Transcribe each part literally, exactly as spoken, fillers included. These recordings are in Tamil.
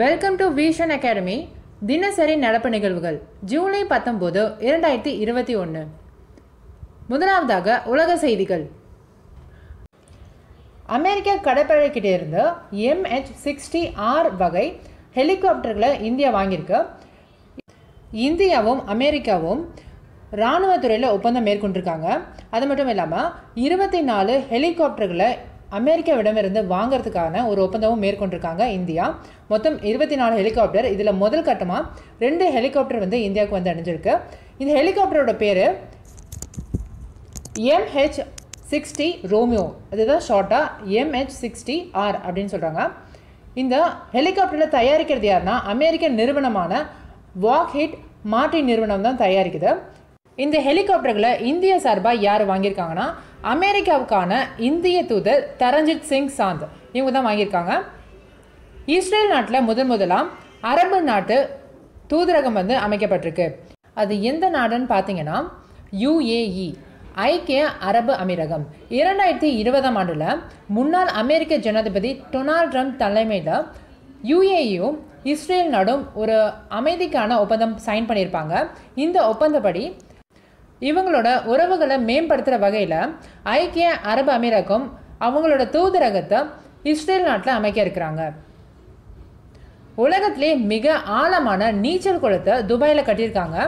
Welcome to Vision Academy. தினசரி நடப்பு நிகழ்வுகள் ஜூலை பத்தொன்பது இரண்டாயிரத்தி இருபத்தி ஒன்று. முதலாவதாக உலக செய்திகள். அமெரிக்க கடற்படைக்கிட்டிருந்து எம் எச் சிக்ஸ்டி ஆர் வகை ஹெலிகாப்டர்களை இந்தியா வாங்கியிருக்கு. இந்தியாவும் அமெரிக்காவும் இராணுவத்துறையில் ஒப்பந்தம் மேற்கொண்டிருக்காங்க. அது மட்டும் இல்லாமல் இருபத்தி நாலு ஹெலிகாப்டர்களை அமெரிக்காவிடமிருந்து வாங்கிறதுக்கான ஒரு ஒப்பந்தமும் மேற்கொண்டிருக்காங்க இந்தியா. மொத்தம் இருபத்தி நாலு ஹெலிகாப்டர். இதில் முதல் கட்டமாக ரெண்டு ஹெலிகாப்டர் வந்து இந்தியாவுக்கு வந்து அடைஞ்சிருக்கு. இந்த ஹெலிகாப்டரோட பேர் எம் ஹெச் சிக்ஸ்டி ரோமியோ, அதுதான் ஷார்ட்டாக எம் ஹெச் சிக்ஸ்டி ஆர் அப்படின்னு சொல்கிறாங்க. இந்த ஹெலிகாப்டரில் தயாரிக்கிறது யாருன்னா அமெரிக்க நிறுவனமான வாக்ஹெட் மார்டின் நிறுவனம் தான் தயாரிக்குது. இந்த ஹெலிகாப்டர்களை இந்திய சார்பாக யார் வாங்கியிருக்காங்கன்னா அமெரிக்காவுக்கான இந்திய தூதர் தரஞ்சித் சிங் சாந்த் இவங்க தான் வாங்கியிருக்காங்க. இஸ்ரேல் நாட்டில் முதன் முதலாம் அரபு நாட்டு தூதரகம் வந்து அமைக்கப்பட்டிருக்கு. அது எந்த நாடுன்னு பார்த்தீங்கன்னா யூஏஇ, ஐக்கிய அரபு அமீரகம். இரண்டாயிரத்தி இருபதாம் ஆண்டில் முன்னாள் அமெரிக்க ஜனாதிபதி டொனால்ட் ட்ரம்ப் தலைமையில் யூஏஇயும் இஸ்ரேல் நாடும் ஒரு அமைதிக்கான ஒப்பந்தம் சைன் பண்ணியிருப்பாங்க. இந்த ஒப்பந்தப்படி இவங்களோட உறவுகளை மேம்படுத்துகிற வகையில் ஐக்கிய அரபு அமீரகம் அவங்களோட தூதரகத்தை இஸ்ரேல் நாட்டில் அமைக்க இருக்கிறாங்க. உலகத்திலே மிக ஆழமான நீச்சல் குளத்தை துபாயில் கட்டியிருக்காங்க.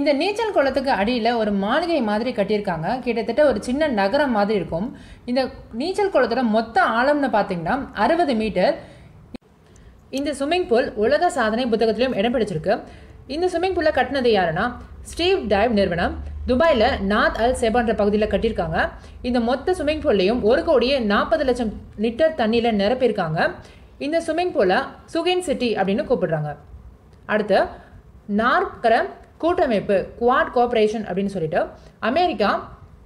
இந்த நீச்சல் குளத்துக்கு அடியில் ஒரு மாளிகை மாதிரி கட்டியிருக்காங்க. கிட்டத்தட்ட ஒரு சின்ன நகரம் மாதிரி இருக்கும். இந்த நீச்சல் குளத்தோட மொத்த ஆழம்னு பார்த்திங்கன்னா அறுபது மீட்டர். இந்த ஸ்விம்மிங் பூல் உலக சாதனை புத்தகத்திலையும் இடம் பிடிச்சிருக்கு. இந்த ஸ்விம்மிங் பூலில் கட்டினது யாருன்னா ஸ்டீவ் டைவ் நிறுவனம் துபாயில் நாத் அல் செபான்ற பகுதியில் கட்டியிருக்காங்க. இந்த மொத்த ஸ்விம்மிங் பூல்லையும் ஒரு கோடியே நாற்பது லட்சம் லிட்டர் தண்ணியில் நிரப்பியிருக்காங்க. இந்த ஸ்விம்மிங் பூலை சுகின் சிட்டி அப்படின்னு கூப்பிடுறாங்க. அடுத்து நாற்கர கூட்டமைப்பு குவாட் கோஆப்ரேஷன் அப்படின்னு சொல்லிட்டு அமெரிக்கா,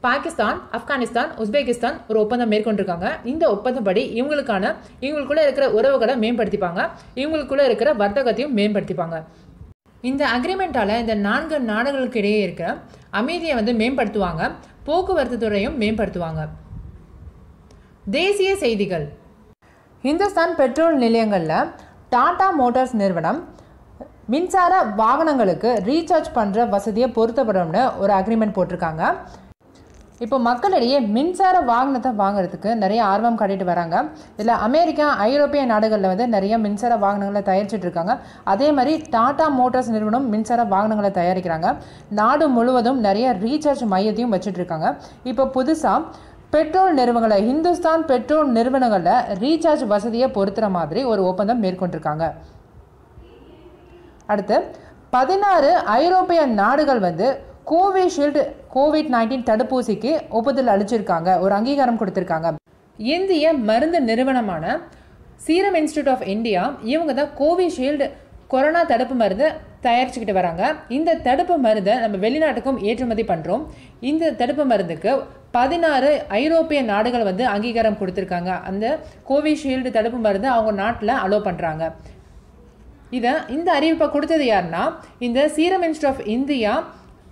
பாகிஸ்தான், ஆப்கானிஸ்தான், உஸ்பெகிஸ்தான் ஒரு ஒப்பந்தம் மேற்கொண்டிருக்காங்க. இந்த ஒப்பந்தப்படி இவங்களுக்கான இவங்களுக்குள்ளே இருக்கிற உறவுகளை மேம்படுத்திப்பாங்க, இவங்களுக்குள்ளே இருக்கிற வர்த்தகத்தையும் மேம்படுத்திப்பாங்க. இந்த அக்ரிமெண்ட்டால் இந்த நான்கு நாடுகளுக்கிடையே இருக்கிற அமைதியை வந்து மேம்படுத்துவாங்க, போக்குவரத்து துறையும் மேம்படுத்துவாங்க. தேசிய செய்திகள். இந்துஸ்தான் பெட்ரோல் நிலையங்களில் டாடா மோட்டார்ஸ் நிறுவனம் மின்சார வாகனங்களுக்கு ரீசார்ஜ் பண்ணுற வசதியை பொருத்தப்படும்னு ஒரு அக்ரிமெண்ட் போட்டிருக்காங்க. இப்போ மக்களிடையே மின்சார வாகனத்தை வாங்குறதுக்கு நிறைய ஆர்வம் காட்டிட்டு வராங்க. இதில் அமெரிக்கா, ஐரோப்பிய நாடுகளில் வந்து நிறைய மின்சார வாகனங்களை தயாரிச்சுட்டு இருக்காங்க. அதே மாதிரி டாடா மோட்டார்ஸ் நிறுவனம் மின்சார வாகனங்களை தயாரிக்கிறாங்க. நாடு முழுவதும் நிறைய ரீசார்ஜ் மையத்தையும் வச்சுட்டு இருக்காங்க. இப்போ புதுசாக பெட்ரோல் நிறுவனங்களை இந்துஸ்தான் பெட்ரோல் நிறுவனங்களில் ரீசார்ஜ் வசதியை பொறுத்துற மாதிரி ஒரு ஒப்பந்தம் மேற்கொண்டிருக்காங்க. அடுத்து பதினாறு ஐரோப்பிய நாடுகள் வந்து கோவிஷீல்டு கோவிட் நைன்டீன் தடுப்பூசிக்கு ஒப்புதல் அளிச்சிருக்காங்க, ஒரு அங்கீகாரம் கொடுத்துருக்காங்க. இந்திய மருந்து நிறுவனமான சீரம் இன்ஸ்டியூட் ஆஃப் இந்தியா இவங்க தான் கோவிஷீல்டு கொரோனா தடுப்பு மருந்து தயாரிச்சுக்கிட்டு வராங்க. இந்த தடுப்பு மருந்தை நம்ம வெளிநாட்டுக்கும் ஏற்றுமதி பண்ணுறோம். இந்த தடுப்பு மருந்துக்கு பதினாறு ஐரோப்பிய நாடுகள் வந்து அங்கீகாரம் கொடுத்துருக்காங்க. அந்த கோவிஷீல்டு தடுப்பு மருந்து அவங்க நாட்டில் அலோவ் பண்ணுறாங்க. இதை இந்த அறிவிப்பை கொடுத்தது யாருன்னா இந்த சீரம் இன்ஸ்டியூட் ஆஃப் இந்தியா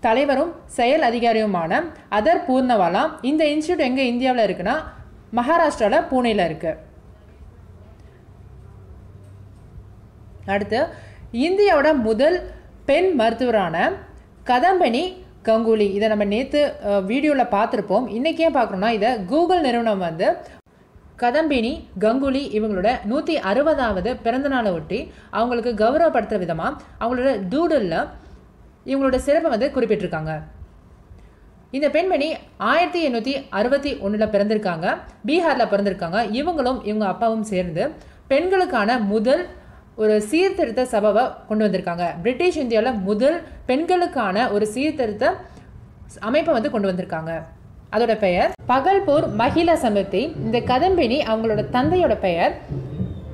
தலைவரும் செயல் அதிகாரியுமான அதர் பூர்ணவாலா. இந்த இன்ஸ்டியூட் எங்கே இந்தியாவில் இருக்குன்னா மகாராஷ்டிராவில் புனேயில் இருக்குது. அடுத்து இந்தியாவோட முதல் பெண் மருத்துவரான கதம்பனி கங்குலி, இதை நம்ம நேற்று வீடியோவில் பார்த்துருப்போம். இன்றைக்கி ஏன் பார்க்குறோன்னா இதை கூகுள் நிறுவனம் வந்து கதம்பினி கங்குலி இவங்களோட நூற்றி அறுபதாவது பிறந்தநாளை ஒட்டி அவங்களுக்கு கௌரவப்படுத்துகிற விதமாக அவங்களோட டூடலில் இவங்களோட சிறப்பை வந்து குறிப்பிட்டிருக்காங்க. இந்த பெண்மணி ஆயிரத்தி எண்ணூற்றி அறுபத்தி ஒன்றில் பிறந்திருக்காங்க, பீகாரில் பிறந்திருக்காங்க. இவங்களும் இவங்க அப்பாவும் சேர்ந்து பெண்களுக்கான முதல் ஒரு சீர்திருத்த சபையை கொண்டு வந்திருக்காங்க. பிரிட்டிஷ் இந்தியாவில் முதல் பெண்களுக்கான ஒரு சீர்திருத்த அமைப்பை வந்து கொண்டு வந்திருக்காங்க. அதோட பெயர் பகல்பூர் மகிழா சமிதி. இந்த கதம்பினி அவங்களோட தந்தையோட பெயர்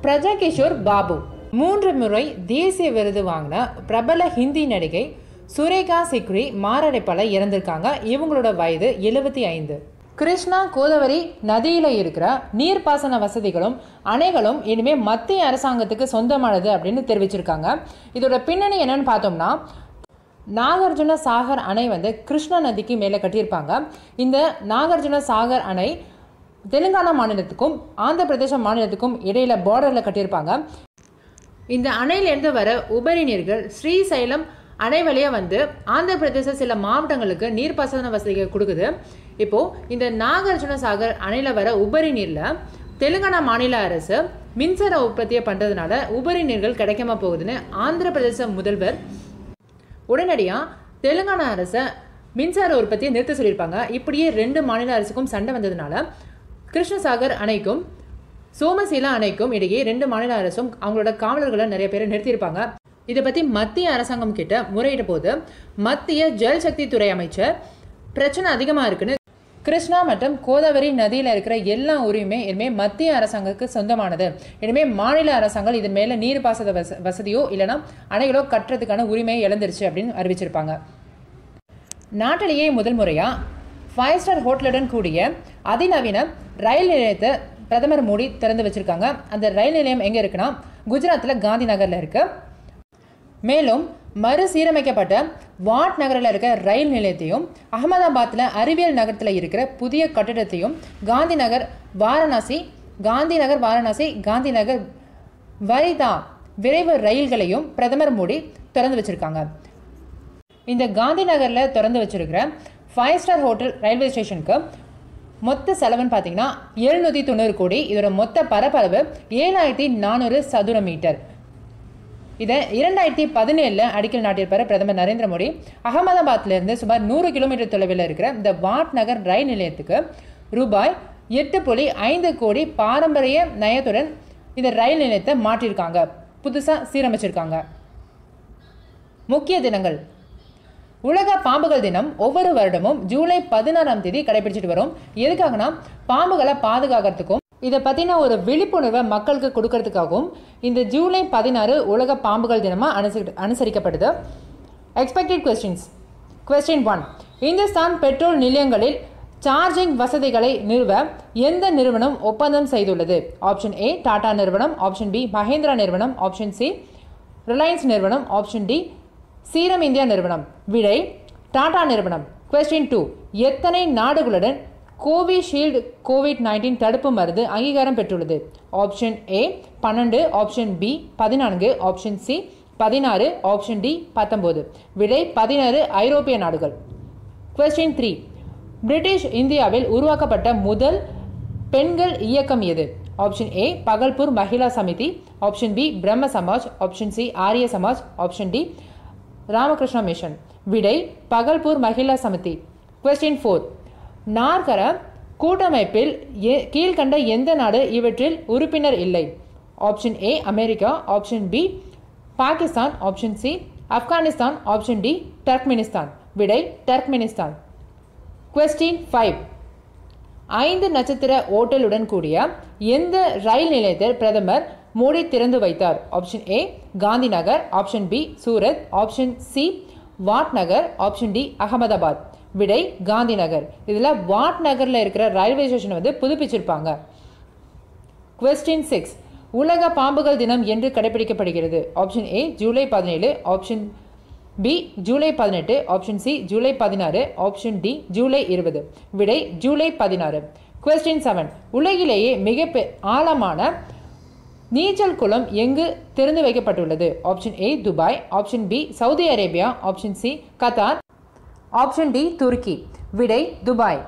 பிரஜகிஷோர் பாபு. மூன்று முறை தேசிய விருது வாங்கின பிரபல ஹிந்தி நடிகை சுரேகா சிக்ரி மாரடைப்பால் இறந்திருக்காங்க. இவங்களோட வயது எழுபத்தி ஐந்து. கிருஷ்ணா கோதாவரி நதியில் இருக்கிற நீர்ப்பாசன வசதிகளும் அணைகளும் இனிமேல் மத்திய அரசாங்கத்துக்கு சொந்தமானது அப்படின்னு தெரிவிச்சிருக்காங்க. இதோட பின்னணி என்னன்னு பார்த்தோம்னா நாகார்ஜுன சாகர் அணை வந்து கிருஷ்ணா நதிக்கு மேலே கட்டியிருப்பாங்க. இந்த நாகார்ஜுன சாகர் அணை தெலுங்கானா மாநிலத்துக்கும் ஆந்திர பிரதேச மாநிலத்துக்கும் இடையில பார்டரில் கட்டியிருப்பாங்க. இந்த அணையிலிருந்து வர உபரி நீர்கள் ஸ்ரீசைலம் அணை வழியாக வந்து ஆந்திர பிரதேச சில மாவட்டங்களுக்கு நீர்ப்பாசன வசதியை கொடுக்குது. இப்போது இந்த நாகார்ஜுன சாகர் அணையில் வர உபரி நீரில் தெலுங்கானா மாநில அரசு மின்சார உற்பத்தியை பண்ணுறதுனால உபரி நீர்கள் கிடைக்காம போகுதுன்னு ஆந்திர பிரதேச முதல்வர் உடனடியாக தெலுங்கானா அரசை மின்சார உற்பத்தியை நிறுத்த சொல்லியிருப்பாங்க. இப்படியே ரெண்டு மாநில அரசுக்கும் சண்டை வந்ததுனால கிருஷ்ணசாகர் அணைக்கும் சோமசீல அணைக்கும் இடையே ரெண்டு மாநில அரசும் அவங்களோட காவலர்களை நிறைய பேரை நிறுத்தியிருப்பாங்க. இதை பற்றி மத்திய அரசாங்கம் கிட்ட முறையிட்ட போது மத்திய ஜல்சக்தி துறை அமைச்சர் பிரச்சனை அதிகமாக இருக்குன்னு கிருஷ்ணா மற்றும் கோதாவரி நதியில் இருக்கிற எல்லா ஊரையுமே இனிமேல் மத்திய அரசாங்கத்துக்கு சொந்தமானது, இனிமேல் மாநில அரசாங்கம் இதன் மேலே நீர்ப்பாசன வச வசதியோ இல்லைனா அணைகளோ கட்டுறதுக்கான உரிமையை இழந்துருச்சு அப்படின்னு அறிவிச்சிருப்பாங்க. நாட்டிலேயே முதல் முறையாக ஃபைவ் ஸ்டார் ஹோட்டலுடன் கூடிய அதிநவீன ரயில் நிலையத்தை பிரதமர் மோடி திறந்து வச்சுருக்காங்க. அந்த ரயில் நிலையம் எங்கே இருக்குன்னா குஜராத்தில் காந்தி நகரில் இருக்குது. மேலும் மறுசீரமைக்கப்பட்ட வாட் நகரில் இருக்கிற ரயில் நிலையத்தையும் அகமதாபாத்தில் அறிவியல் நகரத்தில் இருக்கிற புதிய கட்டிடத்தையும் காந்தி நகர் வாரணாசி காந்தி நகர் வாரணாசி காந்தி நகர் வரிதா விரைவு ரயில்களையும் பிரதமர் மோடி திறந்து வச்சுருக்காங்க. இந்த காந்தி நகரில் திறந்து வச்சுருக்கிற ஃபைவ் ஸ்டார் ஹோட்டல் ரயில்வே ஸ்டேஷனுக்கு மொத்த செலவுன்னு பார்த்தீங்கன்னா எழுநூற்றி தொண்ணூறு கோடி. இதோட மொத்த பரப்பளவு ஏழாயிரத்தி நானூறு சதுர மீட்டர். இதை இரண்டாயிரத்தி பதினேழில் அடிக்கல் நாட்டியிருப்பார் பிரதமர் நரேந்திர மோடி. அகமதாபாத்திலிருந்து சுமார் நூறு கிலோமீட்டர் தொலைவில் இருக்கிற இந்த வாட் நகர் ரயில் நிலையத்துக்கு ரூபாய் எட்டு புள்ளி ஐந்து கோடி பாரம்பரிய நயத்துடன் இந்த ரயில் நிலையத்தை மாற்றியிருக்காங்க, புதுசாக சீரமைச்சிருக்காங்க. முக்கிய தினங்கள்: உலக பாம்புகள் தினம் ஒவ்வொரு வருடமும் ஜூலை பதினாறாம் தேதி கடைபிடிச்சிட்டு வரும். எதுக்காகனா பாம்புகளை பாதுகாக்கிறதுக்கும் இதை பற்றின ஒரு விழிப்புணர்வை மக்களுக்கு கொடுக்கறதுக்காகவும் இந்த ஜூலை பதினாறு உலக பாம்புகள் தினமாக அனுசரி அனுசரிக்கப்படுது. Expected questions. Question one: Hindustan petrol நிலையங்களில் சார்ஜிங் வசதிகளை நிறுவ எந்த நிறுவனம் ஒப்பந்தம் செய்துள்ளது? ஆப்ஷன் ஏ டாடா நிறுவனம், ஆப்ஷன் பி மஹேந்திரா நிறுவனம், ஆப்ஷன் சி ரிலையன்ஸ் நிறுவனம், ஆப்ஷன் டி சீரம் இந்தியா நிறுவனம். விடை டாடா நிறுவனம். கொஸ்டின் டூ: எத்தனை நாடுகளுடன் கோவிஷீல்டு கோவிட் நைன்டீன் தடுப்பு மருந்து அங்கீகாரம் பெற்றுள்ளது? ஆப்ஷன் ஏ பன்னெண்டு, ஆப்ஷன் பி பதினான்கு, ஆப்ஷன் சி பதினாறு, ஆப்ஷன் டி பத்தொம்போது. விடை பதினாறு ஐரோப்பிய நாடுகள். கொஸ்டின் த்ரீ: பிரிட்டிஷ் இந்தியாவில் உருவாக்கப்பட்ட முதல் பெண்கள் இயக்கம் எது? Option A Bhagalpur Mahila Samiti, option B Brahmo Samaj, option C Arya Samaj, option D Ramakrishna mission. விடை பகல்பூர் மகிளா சமிதி. கொஸ்டின் ஃபோர்: நாற்கர கூட்டமைப்பில் கீழ்கண்ட எந்த நாடு இவற்றில் உறுப்பினர் இல்லை? Option A America, option B Pakistan, option C Afghanistan, option D Turkmenistan. விடை டர்க்மெனிஸ்தான். கொஸ்டின் ஃபைவ்: ஐந்து நட்சத்திர ஓட்டலுடன் கூடிய எந்த ரயில் நிலையத்தை பிரதமர் மோடி திறந்து வைத்தார்? Option A Gandhi Nagar, option B Surat, option C what Nagar, option D Ahmedabad. விடை காந்தி நகர். இதில் வாட் நகரில் இருக்கிற ரயில்வே ஸ்டேஷன் வந்து புதுப்பிச்சிருப்பாங்க. கொஸ்டின் சிக்ஸ்: உலக பாம்புகள் தினம் என்று கடைபிடிக்கப்படுகிறது? ஆப்ஷன் ஏ ஜூலை பதினேழு, ஆப்ஷன் பி ஜூலை பதினெட்டு, ஆப்ஷன் சி ஜூலை பதினாறு, ஆப்ஷன் டி ஜூலை இருபது. விடை ஜூலை பதினாறு. கொஸ்டின் செவன்: உலகிலேயே மிக ஆழமான நீச்சல் குளம் எங்கு திறந்து வைக்கப்பட்டுள்ளது? Option A Dubai, option B Saudi Arabia, option C Qatar, option D துருக்கி. விடை துபாய்.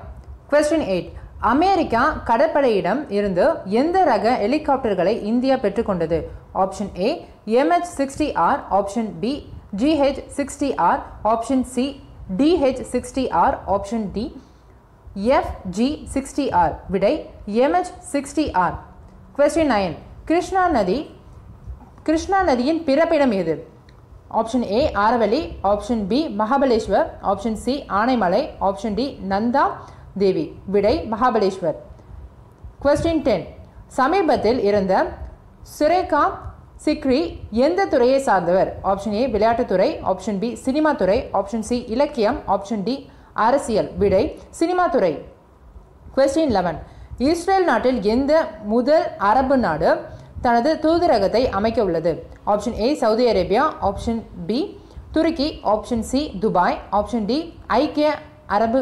கொஸ்டின் எயிட்: அமெரிக்கா கடற்படையிடம் இருந்து எந்த ரக ஹெலிகாப்டர்களை இந்தியா பெற்றுக்கொண்டது? Option A M H sixty R, option B G H sixty R, option C D H sixty R, option D F G sixty R. விடை M H sixty R. Question nine: Krishna நதி கிருஷ்ணா நதியின் பிறப்பிடம் எது? Option A Aravalli, option B Mahabaleshwar, option C Anaimalai, option D Nanda Devi. விடை மகாபலேஸ்வர். கொஸ்டின் டென்: சமீபத்தில் இருந்த சுரேகா சிக்ரி எந்த துறையை சார்ந்தவர்? ஆப்ஷன் ஏ விளையாட்டுத்துறை, ஆப்ஷன் பி சினிமா துறை, ஆப்ஷன் சி இலக்கியம், ஆப்ஷன் டி அரசியல். விடை சினிமா துறை. கொஸ்டின் லெவன்: இஸ்ரேல் நாட்டில் எந்த முதல் அரபு நாடு தனது தூதரகத்தை அமைக்க உள்ளது? Option A Saudi Arabia, option B துருக்கி, option C Dubai, option D ஐக்கிய அரபு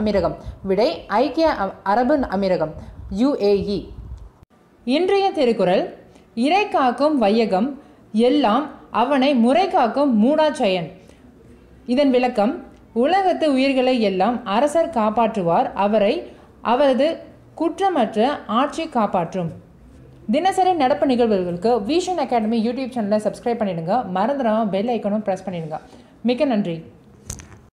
அமீரகம். விடை ஐக்கிய அரபு அமீரகம் யூஏஇ. இன்றைய திருக்குறள்: இறை காக்கும் வையகம் எல்லாம் அவனை முறைகாக்கும் மூடாச்சயன். இதன் விளக்கம், உலகத்து உயிர்களை எல்லாம் அரசர் காப்பாற்றுவார், அவரை அவரது குற்றமற்ற ஆட்சி காப்பாற்றும். தினசரி நடப்பு நிகழ்வுகளுக்கு விஷன் அகாடமி யூடியூப் சேனலை சப்ஸ்கிரைப் பண்ணிடுங்க. மறந்துடாமல் பெல் ஐக்கனும் ப்ரெஸ் பண்ணிடுங்க. மிக்க நன்றி.